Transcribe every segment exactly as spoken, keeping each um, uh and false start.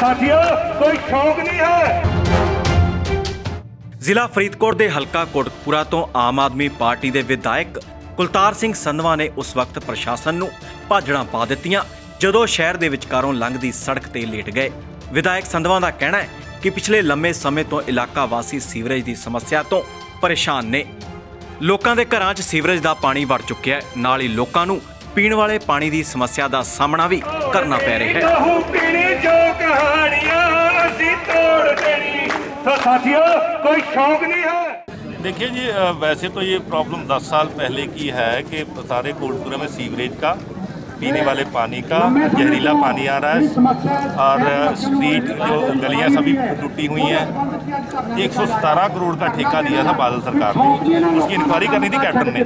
साथियों कोई शौक नहीं है। जिला फरीदकोट के हलका कोटपूरा तो आम आदमी पार्टी के विधायक कुलतार सिंह संधवा ने उस वक्त प्रशासन नूं भाजड़ा पा दित्तियां जदों शहर के विचकारों लंघदी सड़क ते लेट गए। विधायक संधवा का कहना है कि पिछले लंबे समय तो इलाका वासी सीवरेज की समस्या तो परेशान ने। लोगों के घरों च सीवरेज का पानी वड़ चुक्या है, नाल ही लोगों नूं पीने वाले पानी की समस्या का सामना भी करना पै रहा है। देखिए जी, वैसे तो ये प्रॉब्लम दस साल पहले की है कि सारे कोटपूरा में सीवरेज का, पीने वाले पानी का जहरीला पानी आ रहा है और स्ट्रीट जो गलियाँ सभी टूटी हुई हैं। एक सौ सतारह करोड़ का ठेका दिया था बादल सरकार ने, उसकी इंक्वायरी करनी थी कैप्टन ने,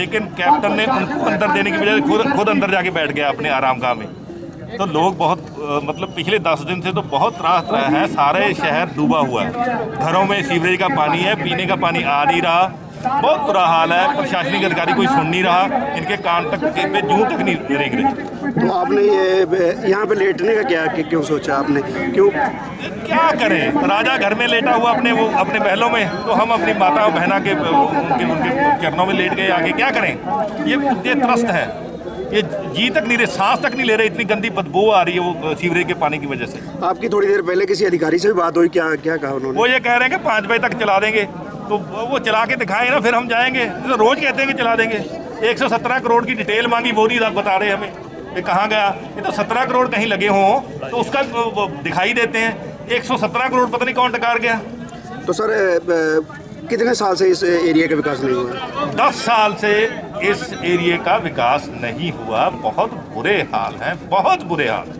लेकिन कैप्टन ने उनको अंदर देने की वजह से खुद खुद अंदर जाके बैठ गया अपने आरामगाह में। तो लोग बहुत मतलब पिछले दस दिन से तो बहुत त्रास रहा है, सारे शहर डूबा हुआ है, घरों में सीवरेज का पानी है, पीने का पानी आ नहीं रहा, बहुत बुरा हाल है। प्रशासनिक अधिकारी कोई सुन नहीं रहा, इनके कान तक पे जूं तक नहीं रेंग रहे। तो आपने ये यहाँ पे लेटने का क्या क्यों सोचा आपने? क्यों क्या करें, राजा घर में लेटा हुआ अपने वो अपने महलों में, तो हम अपनी माता और बहना के उनके उनके चरणों में लेट गए, आगे क्या करें। ये ये त्रस्त है, ये जी तक नहीं रहे, सांस तक नहीं ले रहे, इतनी गंदी बदबू आ रही है वो सीवरेज के पानी की वजह से। आपकी थोड़ी देर पहले किसी अधिकारी से भी बात हुई, क्या क्या कहा उन्होंने? वो ये कह रहे हैं कि पाँच बजे तक चला देंगे, तो वो चला के दिखाएं ना फिर हम जाएंगे। तो रोज कहते हैं कि चला देंगे। एक सौ सत्रह करोड़ की डिटेल मांगी, वो नहीं बता रहे हमें ये कहाँ गया। ये तो सत्रह करोड़ कहीं लगे हों तो उसका दिखाई देते हैं, एक सौ सत्रह करोड़ पता नहीं कौन टकार गया। तो सर कितने साल से इस एरिया का विकास नहीं हुआ? दस साल से इस एरिया का विकास नहीं हुआ, बहुत बुरे हाल हैं, बहुत बुरे हाल हैं।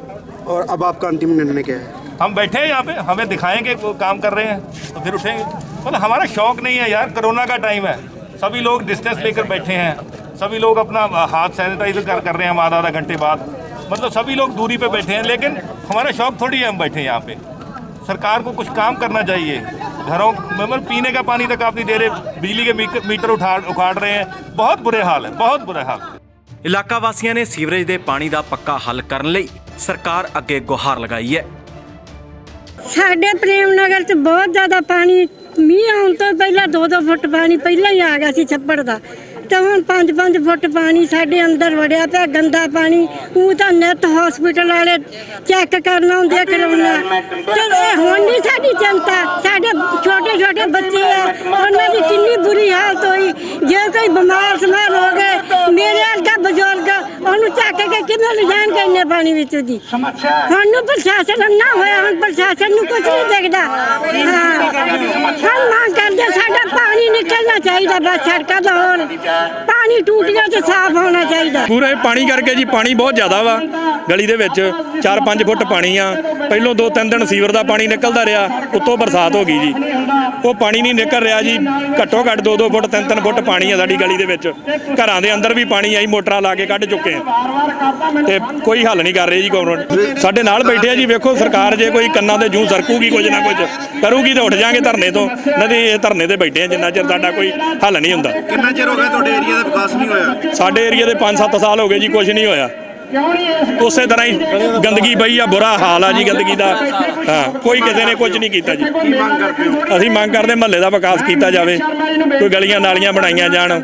और अब आपका अंतिम निर्णय क्या है? हम बैठे हैं यहाँ पे, हमें दिखाएंगे काम कर रहे हैं तो फिर उठेंगे। मतलब हमारा शौक नहीं है यार, कोरोना का टाइम है, सभी लोग डिस्टेंस लेकर बैठे हैं, सभी लोग अपना हाथ सैनिटाइज कर कर रहे हैं हम आधा आधा घंटे बाद, मतलब सभी लोग दूरी पर बैठे हैं, लेकिन हमारा शौक थोड़ी है हम बैठे हैं यहाँ पर। सरकार को कुछ काम करना चाहिए, घरों मतलब पीने का पानी तक आप नहीं दे रहे, बिजली के मीटर उठा उखाड़ रहे हैं, बहुत बुरे हाल है, बहुत बुरे हाल। इलाका वासियों ने सीवरेज के पानी का पक्का हल करने लई सरकार अगे गुहार लगाई है। साडे प्रेम नगर च बहुत ज्यादा पानी, मीह आने तो पहला दो दो फुट पानी पहला ही आ गया सी छप्पड़ का, तो हुण पांच पांच फुट पानी साढ़े अंदर वड़िया पे, गंदा पानी। ऊँ तो नैत हॉस्पिटल वाले चैक करना होंगे करवाना, चलो ये हुण नहीं साड़ी चिंता। साढ़े छोटे छोटे बच्चे है, उन्होंने कितनी बुरी हालत हुई, जो कोई बीमार समार हो गए, मेरे वर्गा बजुर्ग उन्होंने चैक के किमें लिजान गए इन्ने पानी विच दी। हुण प्रशासन ना होया, हुण प्रशासन नूं कुछ नहीं दिखदा। हाँ, मांग करदे साडा पानी निकलना चाहिए बस सड़कां दा, होर पानी टूटियां च साफ होना चाहिए। पूरे पानी करके जी पानी बहुत ज़्यादा वा, गली दे विच चार पाँच फुट पानी आ, पहलों दो तीन दिन सीवर का पानी निकलता रहा, उत्तों बरसात हो गई जी, वो पानी नहीं निकल रहा जी। घट्टो घट्ट दो दो फुट तीन तीन फुट पानी है साड़ी गली दे विच, घरां दे अंदर भी पानी आई मोटरां ला के कढ़ चुके हैं, ते कोई हल नहीं कर रही जी गवर्नमेंट। साडे नाल बैठे है जी, वेखो सरकार जे कोई कन्नां दे जूं सरकूगी, कुछ ना कुछ करूगी तो उठ जाएंगे धरने तो, नहीं तो ये धरने ते बैठे हैं जिन्ना चर साडा कोई हल नहीं हुंदा। किन्ना चर हो गया ਤੁਹਾਡੇ ਏਰੀਆ ਦਾ ਵਿਕਾਸ ਨਹੀਂ ਹੋਇਆ? ਸਾਡੇ ਏਰੀਆ ਦੇ ਪੰਜ ਸੱਤ ਸਾਲ ਹੋ ਗਏ ਜੀ, ਕੁਝ ਨਹੀਂ ਹੋਇਆ। ਉਸੇ ਤਰ੍ਹਾਂ ਹੀ ਗੰਦਗੀ ਪਈ ਆ, ਬੁਰਾ ਹਾਲ ਆ ਜੀ ਗੰਦਗੀ ਦਾ। ਹਾਂ, ਕੋਈ ਕਿਸੇ ਨੇ ਕੁਝ ਨਹੀਂ ਕੀਤਾ ਜੀ। ਅਸੀਂ ਮੰਗ ਕਰਦੇ ਮਹੱਲੇ ਦਾ ਵਿਕਾਸ ਕੀਤਾ ਜਾਵੇ, ਕੋਈ ਗਲੀਆਂ ਨਾਲੀਆਂ ਬਣਾਈਆਂ ਜਾਣ,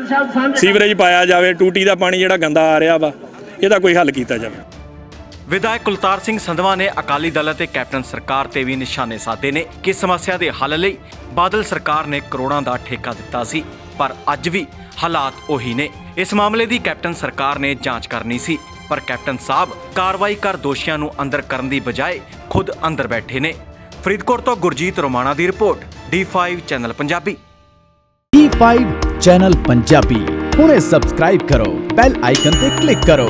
ਸੀਵਰੇਜ ਪਾਇਆ ਜਾਵੇ, ਟੂਟੀ ਦਾ ਪਾਣੀ ਜਿਹੜਾ ਗੰਦਾ ਆ ਰਿਹਾ ਵਾ ਇਹਦਾ ਕੋਈ ਹੱਲ ਕੀਤਾ ਜਾਵੇ। ਵਿਧਾਇਕ ਕੁਲਤਾਰ ਸਿੰਘ ਸੰਧਵਾ ਨੇ ਅਕਾਲੀ ਦਲ ਅਤੇ ਕੈਪਟਨ ਸਰਕਾਰ ਤੇ ਵੀ ਨਿਸ਼ਾਨੇ ਸਾਧੇ ਨੇ ਕਿ ਸਮੱਸਿਆ ਦੇ ਹੱਲ ਲਈ ਬਾਦਲ ਸਰਕਾਰ ਨੇ ਕਰੋੜਾਂ ਦਾ ਠੇਕਾ ਦਿੱਤਾ ਸੀ, पर अज भी हालात ओही ने। इस मामले दी कैप्टन सरकार ने जांच करनी सी, पर कैप्टन साहब कार्रवाई कर दोषियां नूं अंदर करन दी बजाय खुद अंदर बैठे ने। फरीदकोट तो गुरजीत रोमाना दी report, D five channel Punjabi. D five channel Punjabi हुणे सब्सक्राइब करो, बेल आइकन ते क्लिक करो।